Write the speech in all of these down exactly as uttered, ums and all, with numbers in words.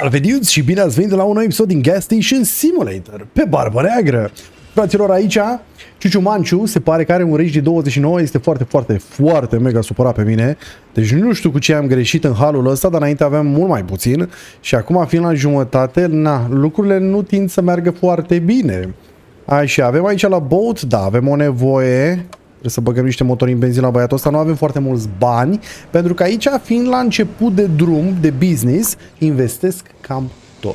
Salve dudes și bine ați venit la un nou episod din Gas Station Simulator pe Barba Neagră. Fraților, aici Ciuciu Manciu se pare că are un range de douăzeci și nouă, este foarte, foarte, foarte mega supărat pe mine. Deci nu știu cu ce am greșit în halul ăsta, dar înainte aveam mult mai puțin și acum fiind la jumătate, na, lucrurile nu tind să meargă foarte bine. Așa, avem aici la boat, da, avem o nevoie... Trebuie să băgăm niște motori în benzină la băiatul ăsta, nu avem foarte mulți bani, pentru că aici, fiind la început de drum, de business, investesc cam tot.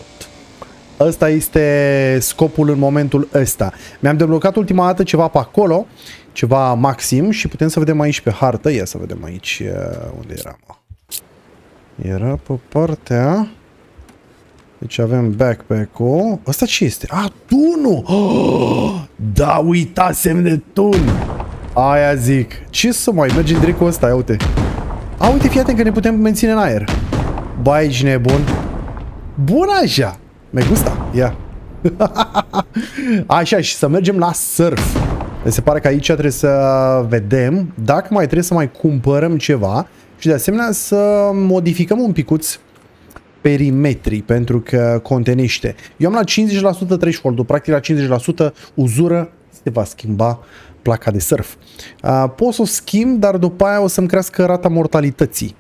Ăsta este scopul în momentul ăsta. Mi-am deblocat ultima dată ceva pe acolo, ceva maxim și putem să vedem aici pe hartă. Ia să vedem aici unde era. Era pe partea... Deci avem backpack-ul. Ăsta ce este? Ah, tunul! Oh, da, uitasem de tun! Aia zic. Ce să mai mergem direct cu ăsta? Ia uite. A, uite, fii atent că ne putem menține în aer. Ba, ești nebun. Bun așa. Mi-ai gusta? Ia. Așa, și să mergem la surf. Mi se pare că aici trebuie să vedem dacă mai trebuie să mai cumpărăm ceva și de asemenea să modificăm un picuț perimetrii, pentru că contenește. Eu am la cincizeci la sută threshold-ul, practic la cincizeci la sută uzură se va schimba placa de surf. Uh, pot să o schimb, dar după aia o să-mi crească rata mortalității.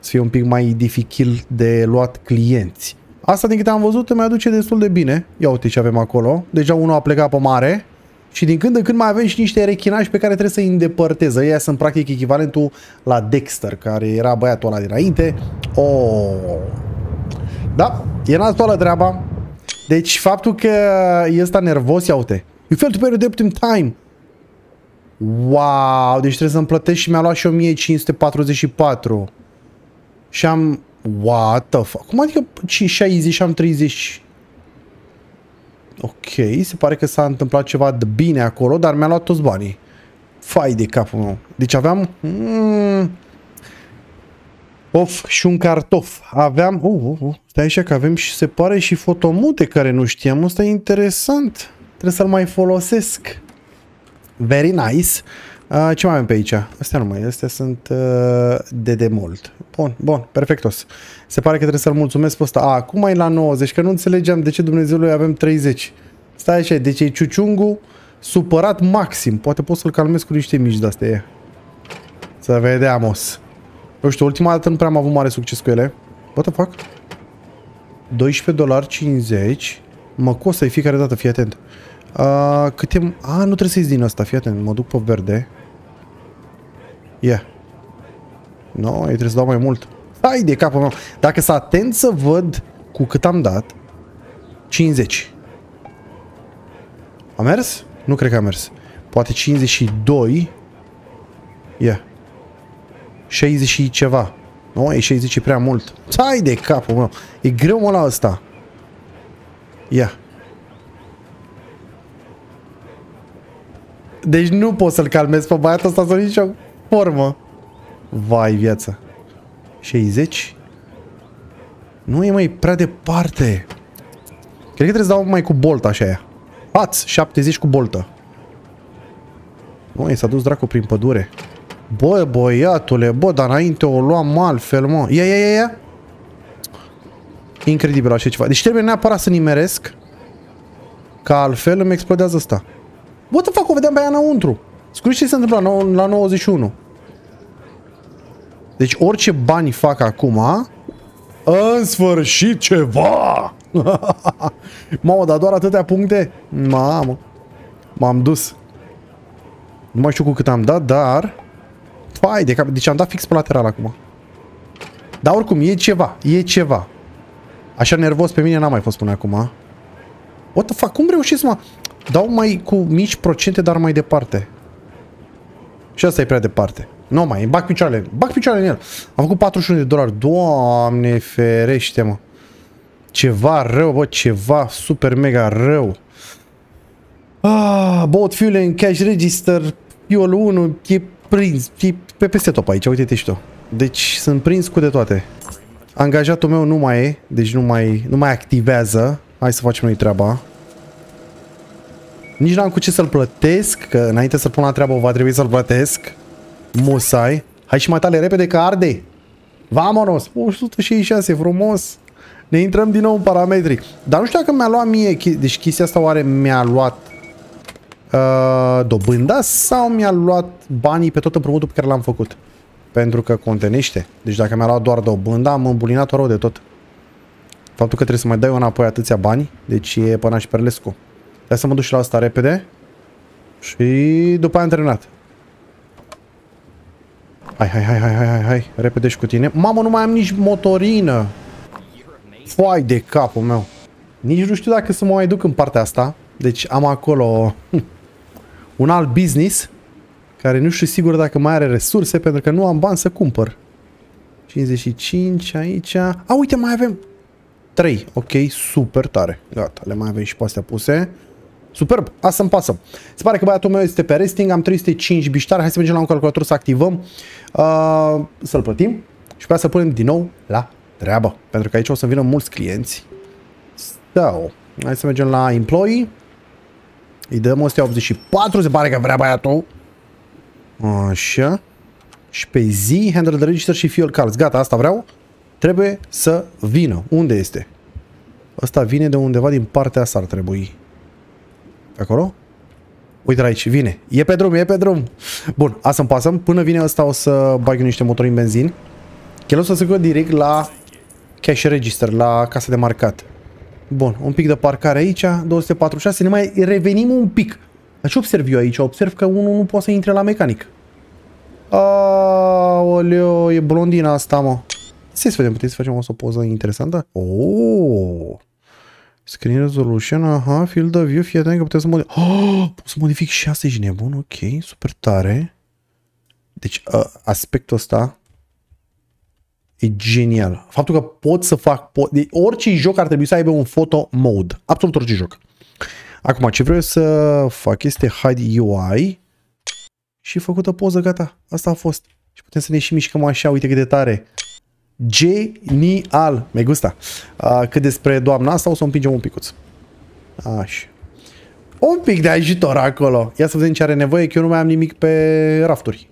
Să fie un pic mai dificil de luat clienți. Asta, din câte am văzut, îmi aduce destul de bine. Ia uite ce avem acolo. Deja unul a plecat pe mare și din când în când mai avem și niște rechinași pe care trebuie să îi îndepărteze. Ei sunt practic echivalentul la Dexter, care era băiatul ăla dinainte. Oh. Da, e nasoală treaba. Deci faptul că e ăsta nervos, ia uite. You failed to pay your debt in time. Wow, deci trebuie să-mi plătesc și mi-a luat și o mie cinci sute patruzeci și patru. Și am... What the fuck? Cum adică cinci sute șaizeci și am treizeci? Ok, se pare că s-a întâmplat ceva de bine acolo, dar mi-a luat toți banii. Fai de capul meu. Deci aveam... Mm, of și un cartof. Aveam... Uh, uh, uh, stai așa că avem și se pare și fotomute care nu știam. Asta e interesant. Trebuie să-l mai folosesc. Very nice. Uh, ce mai avem pe aici? Astea nu mai, astea sunt uh, de demult. Bun, bun, perfectos. Se pare că trebuie să-l mulțumesc pe ăsta. A, acum e la nouăzeci, că nu înțelegeam de ce Dumnezeului avem treizeci. Stai așa, deci e Ciuciungu supărat maxim. Poate pot să-l calmez cu niște mici de-astea. Să vedem, os. Nu știu, ultima dată nu prea am avut mare succes cu ele. What the fuck? doisprezece dolari cincizeci. Mă costă-i fiecare dată, fii atent. Uh, câte... A, nu trebuie să ies din asta, fii atent, mă duc pe verde. Yeah. No, eu trebuie să dau mai mult. Hai de capul meu. Dacă s-a atent să văd cu cât am dat, cincizeci. A mers? Nu cred că a mers. Poate cincizeci și doi. Yeah. șaizeci și ceva. No, e șaizeci e prea mult. Hai de capul meu. E greu mă la ăsta. Yeah. Deci nu pot să-l calmez pe băiatul ăsta sau nicio formă. Vai, viața. șaizeci? Nu e mai prea departe. Cred că trebuie să dau mai cu bolta așa aia. Ați, șaptezeci cu boltă. Măi, s-a dus dracu prin pădure. Bă, băiatule, bă, dar înainte o luam altfel, mă. Ia, ia, ia, ia. Incredibil așa ceva. Deci trebuie neapărat să nimeresc. Ca altfel îmi explodează asta. Bă, te fac, o vedeam pe aia înăuntru. Scuze ce se întâmplă la nouăzeci și unu. Deci orice bani fac acum, în sfârșit ceva. Mamă, dar doar atâtea puncte? Mamă. M-am dus. Nu mai știu cu cât am dat, dar... Fai de cap. Deci am dat fix pe lateral acum. Dar oricum, e ceva. E ceva. Așa nervos pe mine n-am mai fost până acum. What the fuck? Cum reușesc, mă? Dau mai cu mici procente, dar mai departe. Și asta e prea departe. Nu mai, îmi bag picioarele. Bag picioarele în el. Am făcut patruzeci și unu de dolari. Doamne ferește, mă. Ceva rău, bă. Ceva super mega rău. Ah, bought fuel in cash register. Fuel unu. E prins. E pe peste top aici. Uite-te și tu. Deci sunt prins cu de toate. Angajatul meu nu mai e. Deci nu mai, nu mai activează. Hai să facem noi treaba. Nici n-am cu ce să-l plătesc, că înainte să-l pun la treabă va trebui să-l plătesc. Musai. Hai și mai tale repede că arde. Vamonos. o sută șaizeci și șase, frumos. Ne intrăm din nou în parametri. Dar nu știu dacă mi-a luat mie... Deci chestia asta oare mi-a luat uh, dobânda sau mi-a luat banii pe tot împrumutul pe care l-am făcut? Pentru că contenește. Deci dacă mi-a luat doar dobânda, am îmbulinat-o rău de tot. Faptul că trebuie să mai dai înapoi atâția bani, deci e până și perlescu. De asta mă duc și la asta repede. Și după aia am terminat. Hai, hai, hai, hai, hai, hai, hai, repede și cu tine. Mamă, nu mai am nici motorină. Foai de capul meu. Nici nu știu dacă să mă mai duc în partea asta. Deci am acolo un alt business care nu știu sigur dacă mai are resurse, pentru că nu am bani să cumpăr. cincizeci și cinci aici. A, uite, mai avem trei. Ok, super tare. Gata, le mai avem și pe astea puse. Superb, asta îmi pasă. Se pare că băiatul meu este pe resting, am trei sute cinci biștari. Hai să mergem la un calculator să activăm, uh, să-l plătim și pe aia să punem din nou la treabă, pentru că aici o să vină mulți clienți. So, hai să mergem la employee. Îi dăm o sută optzeci și patru, se pare că vrea băiatul. Așa. Și pe zi, handle the register și fuel cards. Gata, asta vreau. Trebuie să vină. Unde este? Asta vine de undeva din partea asta ar trebui. Acolo? Uite aici, vine. E pe drum, e pe drum. Bun, asta îmi pasăm. Până vine ăsta o să bag eu niște motorini benzin. Chiar o să se ducă direct la cash register, la casa de marcat. Bun, un pic de parcare aici, două sute patruzeci și șase, ne mai revenim un pic. Dar ce observ eu aici? Observ că unul nu poate să intre la mecanic. Aoleo, e blondina asta, mă. Să vedem, putem să facem o poză interesantă? Oh. Screen resolution, aha, field of view, fii atent că putem să modific. Oh, pot să modific și asta, ești nebun, ok, super tare. Deci aspectul ăsta e genial. Faptul că pot să fac, pot, orice joc ar trebui să aibă un photo mode, absolut orice joc. Acum, ce vreau să fac este hide U I și făcută poză, gata, asta a fost. Și putem să ne și mișcăm așa, uite cât de tare. Genial! Mi-ai gusta. Cât despre doamna asta o să o împingem un picuț. Așa. Un pic de ajutor acolo. Ia să vedem ce are nevoie, că eu nu mai am nimic pe rafturi.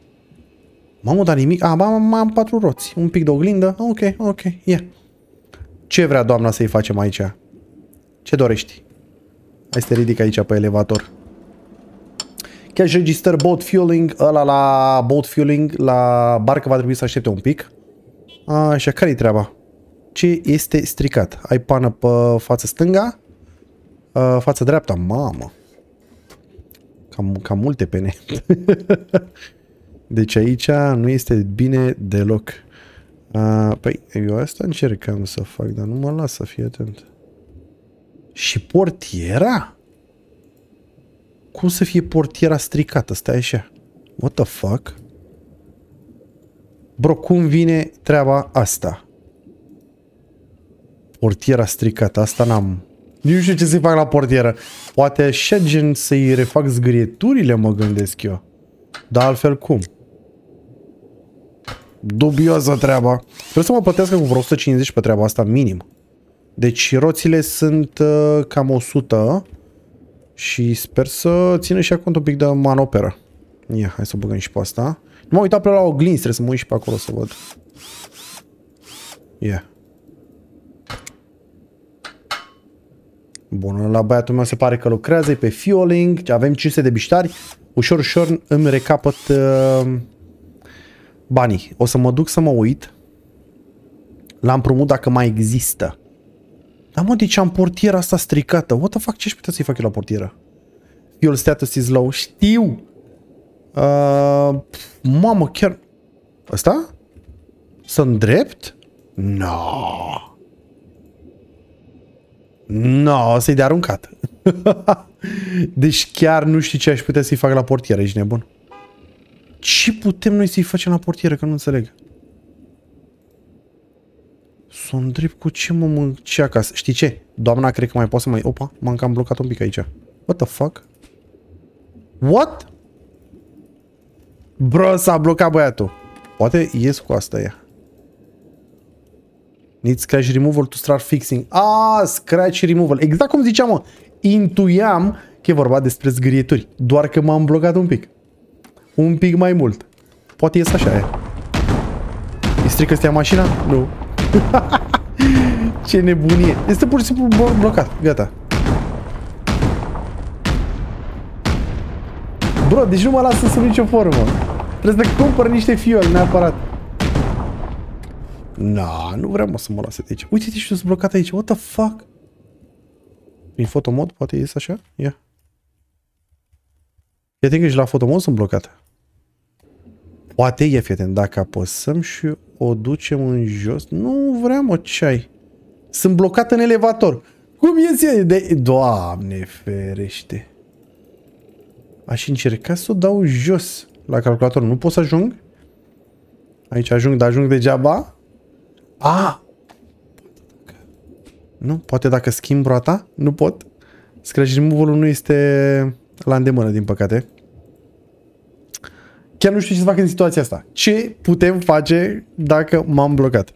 M-am dat nimic? Ah, mai am patru roți. Un pic de oglindă. Ok, ok, ia. Yeah. Ce vrea doamna să-i facem aici? Ce dorești? Hai să te ridic aici pe elevator. Cash register, boat fueling. Ăla la boat fueling, la barcă va trebui să aștepte un pic. Așa, care-i treaba? Ce este stricat? Ai pană pe fața stânga? Uh, fața dreapta? Mamă! Cam, cam multe pene. Deci aici nu este bine deloc. Uh, păi, eu asta încercam să fac, dar nu mă las, să fii atent. Și portiera? Cum să fie portiera stricată? Stai așa. What the fuck? Bro, cum vine treaba asta? Portiera stricată, asta n-am... Nu știu ce să-i fac la portieră. Poate așa gen să-i refac zgârieturile, mă gândesc eu. Dar altfel cum? Dubioasă treaba. Trebuie să mă plătească cu vreo o sută cincizeci pe treaba asta, minim. Deci roțile sunt uh, cam o sută. Și sper să țină și acum un pic de manoperă. Ia, hai să băgăm și pe asta. Nu m-am uitat pe la oglinzi, trebuie să mă uit și pe acolo să văd. Yeah. Bun, la băiatul meu se pare că lucrează, e pe fueling, avem cinci sute de biștari. Ușor, ușor îmi recapăt uh, banii. O să mă duc să mă uit la împrumut dacă mai există. Dar mă, deci am portiera asta stricată. What the fuck, ce-aș putea să-i fac eu la portieră? Fuel status is low. Știu! Uh, mamă, chiar... Asta? Sunt drept? No. No, o să-i de aruncat. Deci chiar nu știu ce aș putea să-i fac la portieră, ești nebun. Ce putem noi să-i facem la portieră, că nu înțeleg. Sunt drept cu ce mă mânci acasă. Știi ce? Doamna, cred că mai poate să mai... Opa, m-am cam blocat un pic aici. What the fuck? What? Bro, s-a blocat băiatul. Poate ies cu asta ea. Need scratch removal to start fixing. Ah, scratch removal. Exact cum ziceam, mă. Intuiam că e vorba despre zgârieturi. Doar că m-am blocat un pic. Un pic mai mult. Poate ies așa ea. Îi strică-stea mașina? Nu. Ce nebunie. Este pur și simplu blocat. Gata. Bro, deci nu mă lasă sub nicio formă. Trebuie să cumpăr niște fiori neapărat. Na, nu vreau mă să mă lase de aici. Uite-te și eu sunt blocat aici. What the fuck? În fotomod poate ies așa? Ia. Fii atent că și la fotomod sunt blocate. Poate e, fii atent, dacă apăsăm și o ducem în jos. Nu vreau mă, ce ai? Sunt blocat în elevator. Cum ies ea? De... Doamne ferește. Aș încerca să o dau jos la calculator. Nu pot să ajung? Aici ajung, dar ajung degeaba. A! Nu? Poate dacă schimb roata? Nu pot. Scratch remove-ul nu este la îndemână, din păcate. Chiar nu știu ce să fac în situația asta. Ce putem face dacă m-am blocat?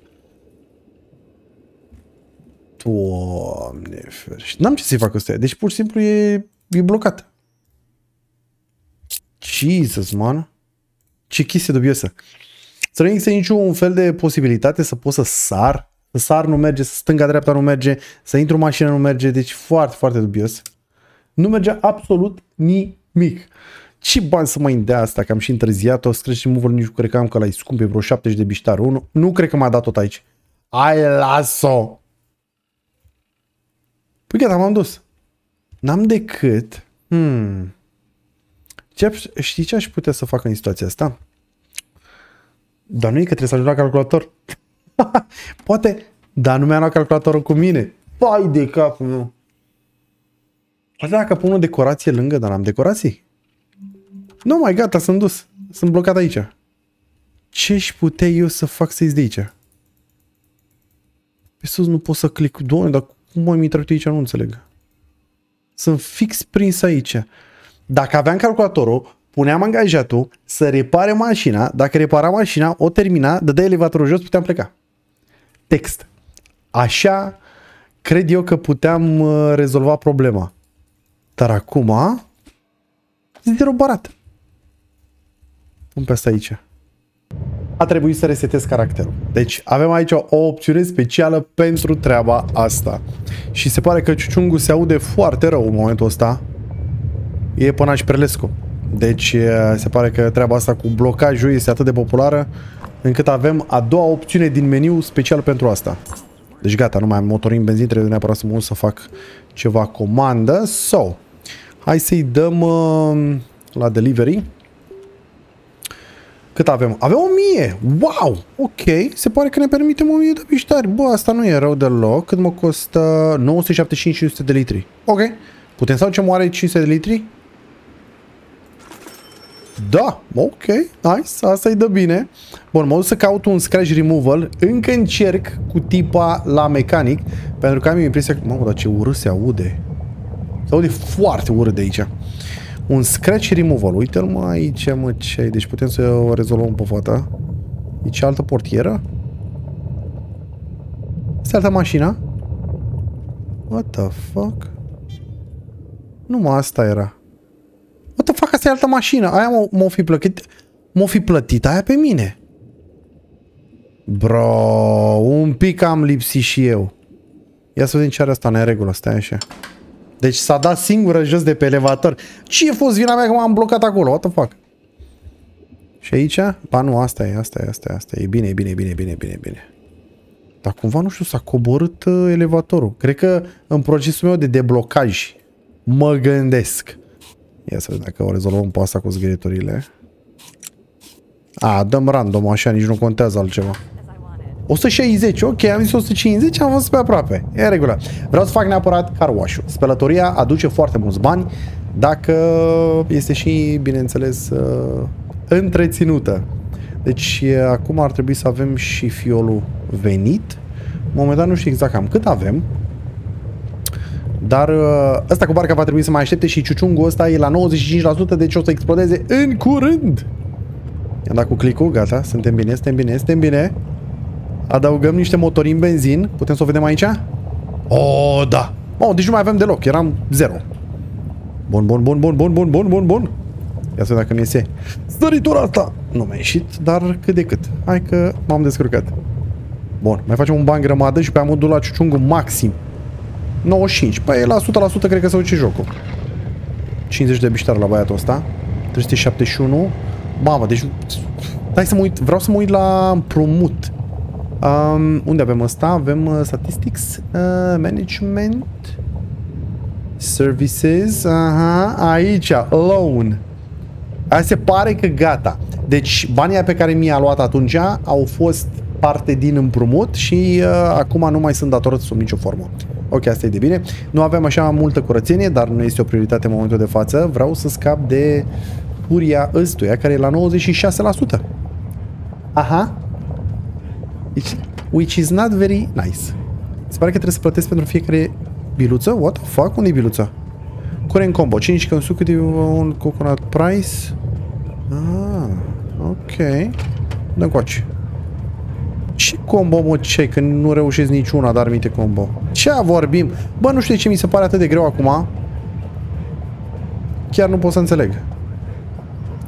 Doamne ferește. N-am ce să-i fac ăsta. Deci pur și simplu e, e blocat. Jesus, man. Ce chestie dubioasă. Să nu există niciun fel de posibilitate să pot să sar. Să sar nu merge, să stânga-dreapta nu merge, să intru în mașină nu merge. Deci foarte, foarte dubios. Nu mergea absolut nimic. Ce bani să mai dea asta, că am și întârziat-o. Scratch remove-ul nici nu cred că am, că la-i scump, pe vreo șaptezeci de biștarul. Nu, nu cred că m-a dat tot aici. Ai, las-o! Păi gata, m-am dus. N-am decât... Hmm. Ce, știi ce aș putea să fac în situația asta? Dar nu e că trebuie să ajung la calculator. Poate, dar nu mi-am luat calculatorul cu mine. Pai de capul meu. Poate dacă pun o decorație lângă, dar n-am decorații? Nu, mai gata, sunt dus. Sunt blocat aici. Ce-și putea eu să fac să ies de aici? Pe sus nu pot să clic. Doamne, dar cum mai mi-i aici? Nu înțeleg. Sunt fix prins aici. Dacă aveam calculatorul, puneam angajatul să repare mașina, dacă repara mașina, o termina, dădea elevatorul jos, puteam pleca. Text. Așa cred eu că puteam rezolva problema. Dar acum e derobarat. Pun pe asta aici. A trebuit să resetez caracterul. Deci avem aici o opțiune specială pentru treaba asta. Și se pare că Ciuciungul se aude foarte rău în momentul ăsta. E până și Prelescu. Deci se pare că treaba asta cu blocajul este atât de populară încât avem a doua opțiune din meniu special pentru asta. Deci gata, nu mai am motorin benzin, trebuie neapărat să mă duc să fac ceva comandă. So, hai să-i dăm uh, la delivery. Cât avem? Avem o mie! Wow! Ok, se pare că ne permitem o mie de biștari. Bă, asta nu e rău deloc. Cât mă costă? nouă sute șaptezeci și cinci de litri. Ok, putem să aducem oare cinci sute de litri? Da, ok, nice, asta-i dă bine. Bun, mă duc să caut un scratch removal. Încă încerc cu tipa la mecanic, pentru că am impresia că... Mamă, dar ce urât se aude. Se aude foarte urât de aici. Un scratch removal, uite-l mă aici, mă, ce ai. Deci putem să o rezolvăm pe fata. E cealaltă portieră? Este alta mașina? What the fuck? Numai asta era. What the fuck, asta e altă mașină. Aia m-o fi plătit. M-o fi plătit aia pe mine. Bro, un pic am lipsit și eu. Ia să vedem ce are asta în regulă. Stai așa. Deci s-a dat singură jos de pe elevator. Ce a fost vina mea că m-am blocat acolo? What the fuck? Și aici? Ba nu, asta e, asta e, asta e, asta e. E bine, e bine, e bine, e bine, e bine. Dar cumva, nu știu, s-a coborât elevatorul. Cred că în procesul meu de deblocaj mă gândesc. Ia să vedem dacă o rezolvăm pe asta cu zgârieturile. A, dăm random așa, nici nu contează altceva. o sută șaizeci, ok, am zis o sută cincizeci, am fost pe aproape. E în regulă. Vreau să fac neapărat car wash-ul. Spălătoria aduce foarte mulți bani dacă este și, bineînțeles, întreținută. Deci acum ar trebui să avem și fiolul venit. Momentan nu știu exact cam cât avem. Dar ăsta cu barca va trebui să mai aștepte și Ciuciungul ăsta e la nouăzeci și cinci la sută, deci o să explodeze în curând. I-am dat cu click-ul, gata, suntem bine, suntem bine, suntem bine. Adăugăm niște motorini benzin, putem să o vedem aici? Oh, da! Oh, deci nu mai avem deloc, eram zero. Bun, bun, bun, bun, bun, bun, bun, bun, bun. Ia să vedem dacă ne iese săritura asta. Nu mi-a ieșit, dar cât de cât. Hai că m-am descurcat. Bun, mai facem un ban grămadă și pe amândul la Ciuciungu maxim nouăzeci și cinci. Păi la o sută la sută cred că se duce jocul. cincizeci de biștar la băiatul ăsta. trei sute șaptezeci și unu. Mamă, deci... Hai să mă uit, vreau să mă uit la împrumut. Um, unde avem ăsta? Avem uh, statistics, uh, management, services, aha, aici, loan. Aia se pare că gata. Deci banii pe care mi-a luat atunci au fost parte din împrumut și uh, acum nu mai sunt datorat sub nicio formă. Ok, asta e de bine. Nu avem așa multă curățenie, dar nu este o prioritate în momentul de față. Vreau să scap de furia ăstuia care e la nouăzeci și șase la sută. Aha. Which is not very nice. Se pare că trebuie să plătesc pentru fiecare biluță. What the fuck? Unde-i biluța? Current combo. cinci consecutive un coconut price. Ah, ok. Dă coace. Ce combo, mă, ce? Că nu reușesc niciuna, dar minte combo. Ce vorbim? Bă, nu știu de ce mi se pare atât de greu acum. Chiar nu pot să înțeleg.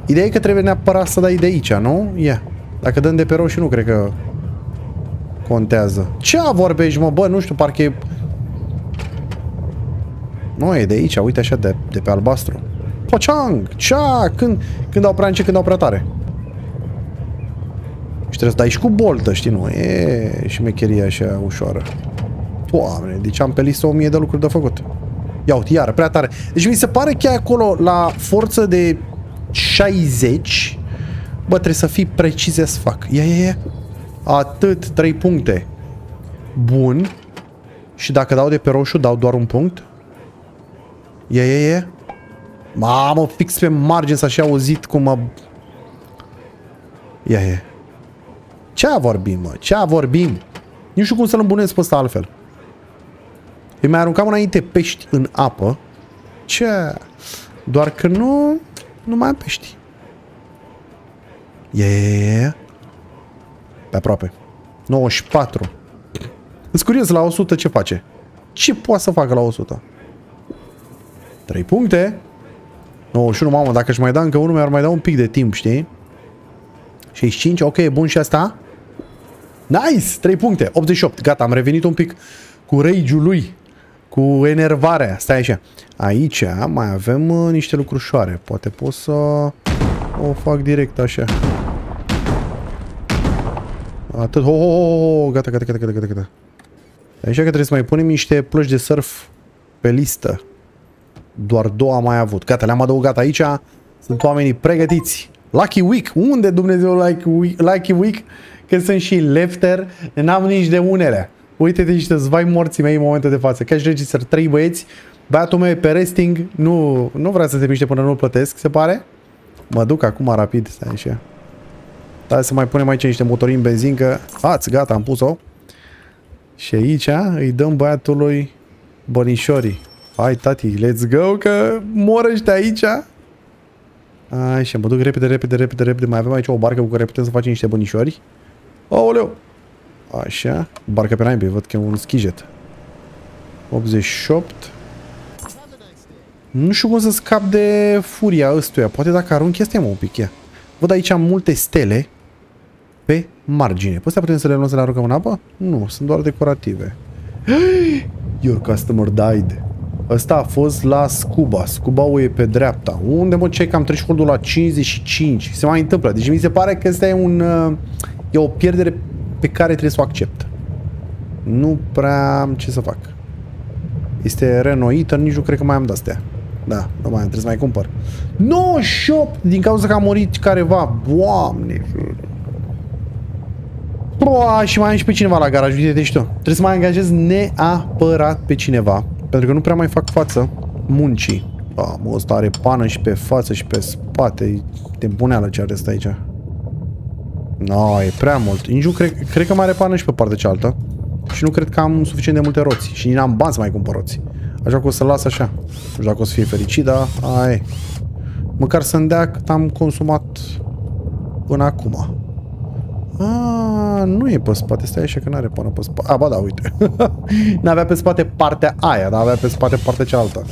Ideea e că trebuie neapărat să dai de aici, nu? Ia. Yeah. Dacă dăm de pe roșii, nu cred că contează. Ce vorbești, mă? Bă, nu știu, parcă e... Nu, e de aici, uite așa, de, de pe albastru. Pociang! Cea! Când, când au prea încet, când au prea tare. Și trebuie să dai și cu boltă, știi, nu? E și mecheria așa ușoară. Oameni, deci am pe listă o mie de lucruri de făcut. Ia uite, iară, prea tare. Deci mi se pare că e acolo la forță de șaizeci. Bă, trebuie să fii precis să fac. Ia, ia, ia. Atât, trei puncte. Bun. Și dacă dau de pe roșu, dau doar un punct. Ia, ia, ia. Mamă, fix pe margine s-a și auzit cum a... Ia, ia. Ce-a vorbim, mă? Ce-a vorbim? Nu știu cum să-l îmbunesc pe ăsta altfel. Îi mai aruncam înainte pești în apă. Ce? Doar că nu... Nu mai am pești. Ia, ia, ia. Pe aproape. nouăzeci și patru. Îți curios la o sută ce face? Ce poate să facă la o sută? trei puncte. nouăzeci și unu, mamă, dacă își mai da încă unul, mi-ar mai da un pic de timp, știi? șaizeci și cinci, ok, bun și asta. Nice, trei puncte. optzeci și opt, gata, am revenit un pic cu rage-ul lui. Cu enervarea, stai așa. Aici mai avem uh, niște lucrușoare. Poate pot să o fac direct așa. Atât, ho, ho, ho, ho. Gata, gata, gata, gata, gata. Așa că trebuie să mai punem niște plăci de surf pe listă. Doar două am mai avut. Gata, le-am adăugat aici. Sunt oamenii pregătiți. Lucky Week. Unde Dumnezeu Lucky Week? Lucky Week? Că sunt și lefter. N-am nici de unele. Uite-te niște zvai morții mei în momentul de față. Cash register, trei băieți. Băiatul meu e pe resting. Nu, nu vrea să se miște până nu-l plătesc, se pare. Mă duc acum rapid. Stai așa. Hai să mai punem aici niște motorini benzin, că... Ați, gata, am pus-o. Și aici îi dăm băiatului bănișorii. Hai, tati, let's go, că mor ăștia aici. Așa, mă duc repede, repede, repede, repede. Mai avem aici o barcă cu care putem să facem niște bănișori. Aoleu! Așa, barcă pe naibii, văd că e un schijet. optzeci și opt. Nu știu cum să scap de furia ăstuia. Poate dacă arunc este mă un pic, ia. Văd aici am multe stele pe margine. Pe astea putem să le luăm să le aruncăm în apă? Nu, sunt doar decorative. Your customer died. Ăsta a fost la Scuba. Scuba-ul e pe dreapta. Unde mă cei că am trecut la cincizeci și cinci? Se mai întâmplă. Deci mi se pare că ăsta e un... E o pierdere pe care trebuie să o accept. Nu prea am ce să fac. Este renoită. Nici nu cred că mai am de-astea. Da, nu mai am. Trebuie să mai cumpăr. nouăzeci și opt! Din cauza că a murit careva. Doamne! Bă, și mai am și pe cineva la garaj. Uite-te și tu. Trebuie să mai angajez neapărat pe cineva. Pentru că nu prea mai fac față muncii. A, mă, ăsta are pană și pe față și pe spate. De buneală ce are ăsta aici. No, e prea mult. Nici nu cred, cred că mai are pană și pe partea cealaltă. Și nu cred că am suficient de multe roți. Și n-am bani să mai cumpăr roți. Așa că o să-l las așa. Nu știu dacă o să fie fericit, dar ai. Măcar să-mi dea cât am consumat până acum. A, nu e pe spate, stai așa că n-are pană pe spate. A, ba da, uite. N-avea pe spate partea aia, dar avea pe spate partea cealaltă.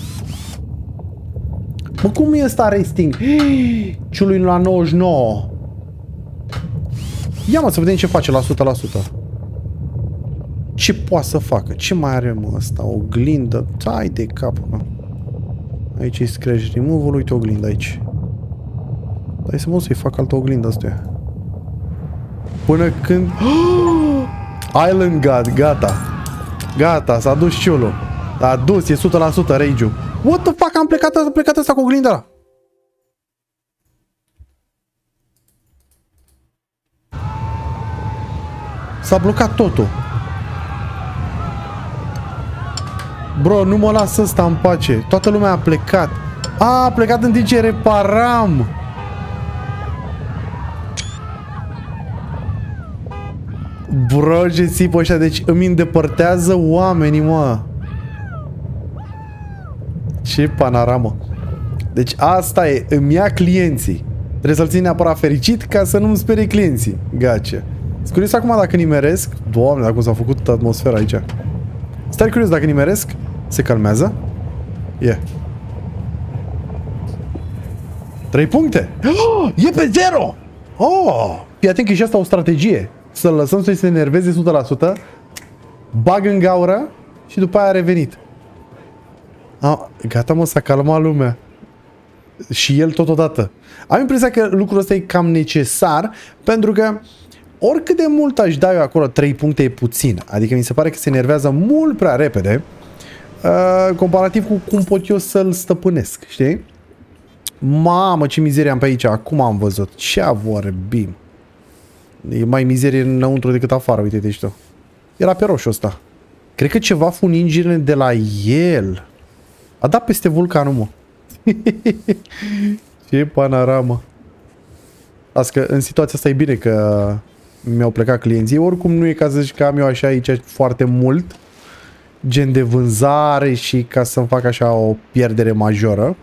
Mă, cum e ăsta resting? Ciului la nouăzeci și nouă. Ia mă, să vedem ce face la o sută la sută. Ce poate să facă? Ce mai are, mă, asta? Oglindă? Tai de cap, mă. Aici e scratch remove-ul. Uite oglinda aici. Dar să mă să-i fac altă oglindă asta. Până când... Island God, gata. Gata, s-a dus ciulu. S-a dus, e o sută la sută rage-ul. What the fuck, am plecat, am plecat asta cu oglinda ăla. S-a blocat totul. Bro, nu mă lasă ăsta în pace. Toată lumea a plecat. A, a plecat în timp ce reparam. Bro, ce țipă ăștia. Deci îmi îndepărtează oamenii, mă. Ce panoramă. Deci asta e. Îmi ia clienții. Trebuie să-l țin neapărat fericit ca să nu-mi sperie clienții. Gace. Sunt curios acum dacă nimeresc. Doamne, dar cum s-a făcut atmosfera aici. Stai curios dacă nimeresc. Se calmează. E. Yeah. Trei puncte. Oh, e pe zero. Oh, fii atent că e și asta o strategie. Să-l lăsăm să-i se enerveze o sută la sută. Bag în gaură și după aia a revenit. Ah, gata, mă, s-a calmat lumea. Și el totodată. Am impresia că lucrul ăsta e cam necesar pentru că oricât de mult aș da eu acolo, trei puncte e puțin. Adică mi se pare că se enervează mult prea repede uh, comparativ cu cum pot eu să-l stăpânesc, știi? Mamă, ce mizerie am pe aici. Acum am văzut. Ce vorbim. E mai mizerie înăuntru decât afară. Uite-te și tu. Era pe roșu ăsta. Cred că ceva funingine de la el. A dat peste vulcanul, mă. Ce panoramă. Asta că în situația asta e bine că mi-au plecat clienții. Oricum nu e ca să zic că am eu așa aici foarte mult gen de vânzare și ca să-mi fac așa o pierdere majoră.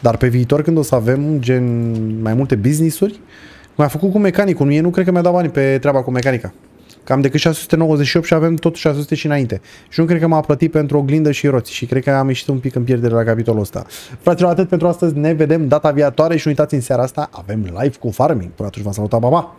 Dar pe viitor când o să avem gen mai multe business-uri, cum a făcut cu mecanicul, nu, e, nu cred că mi-a dat bani pe treaba cu mecanica. Că am decât șase sute nouăzeci și opt și avem tot șase sute și înainte. Și nu cred că m-a plătit pentru oglindă și roți. Și cred că am ieșit un pic în pierdere la capitolul ăsta. Fraților, atât pentru astăzi. Ne vedem data viitoare și uitați, în seara asta avem live cu farming. Până atunci v-am salutat, pa, pa!